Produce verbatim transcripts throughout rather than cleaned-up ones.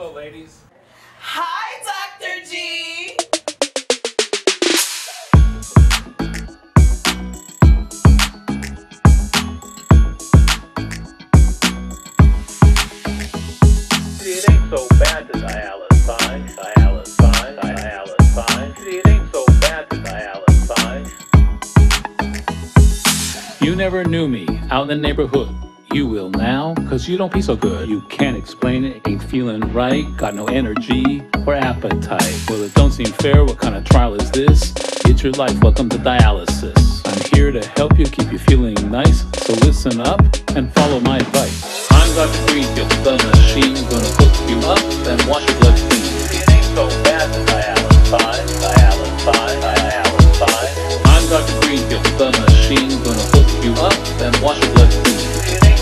Hello, ladies. Hi, Doctor G. See, it ain't so bad to dialysize, dialysize, dialysize. See, it ain't so bad to dialysize. You never knew me out in the neighborhood. You will now, cause you don't be so good. You can't explain it, ain't feeling right. Got no energy or appetite. Well, it don't seem fair, what kind of trial is this? It's your life, welcome to dialysis. I'm here to help you, keep you feeling nice. So listen up and follow my advice. I'm Doctor Green, you're the blood machine. Gonna hook you up and wash your blood clean. It ain't so bad to dialysize, dialysize, dialysize. I'm Doctor Green, you're the blood machine. Gonna hook you up and wash your blood clean.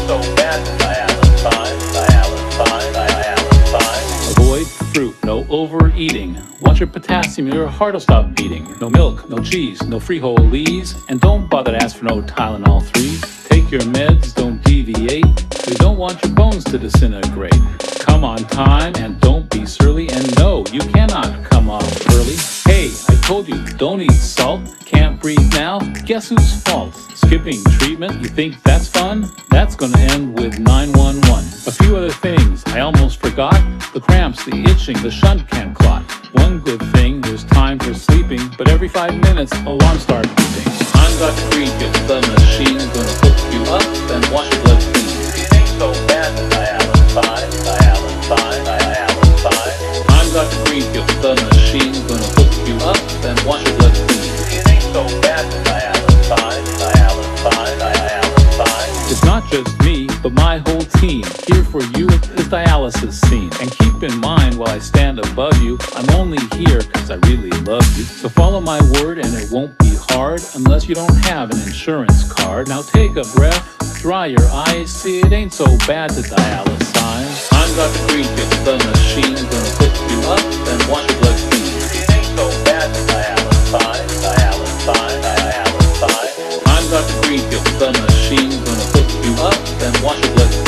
So bad to dialysize, dialysize, dialysize. Avoid fruit, no overeating. Watch your potassium, your heart will stop beating. No milk, no cheese, no frijoles. And don't bother to ask for no Tylenol three. Take your meds, don't deviate. We don't want your bones to disintegrate. Come on time and don't be surly. And no, you cannot come off early. Hey, I told you, don't eat salt. Can't breathe now, guess who's fault? Skipping treatment, you think that's fun? That's gonna end with nine one one. A few other things I almost forgot. The cramps, the itching, the shunt can clot. One good thing, there's time for sleeping, but every five minutes, alarms start beeping. I'm Doctor Green, get the blood machine. Gonna hook you up and wash your blood clean. It ain't so bad to dialysize, dialysize, dialysize. I'm Doctor Green, get the blood machine. Gonna hook you up and wash your blood clean. It ain't so bad to dialysize, dialysize, dialysize. It's not just me, but my whole team here for you at this dialysis scene. And keep in mind, while I stand above you, I'm only here because I really love you. So follow my word and it won't be hard, unless you don't have an insurance card. Now take a breath, dry your eyes. See, it ain't so bad to dialysize. I'm Doctor Green, get the blood machine. Gonna hook you up and wash your blood clean. It ain't so bad to dialysize, dialysize, dialysize. I'm Doctor Green, get the blood machine. Gonna hook you up and wash your blood clean.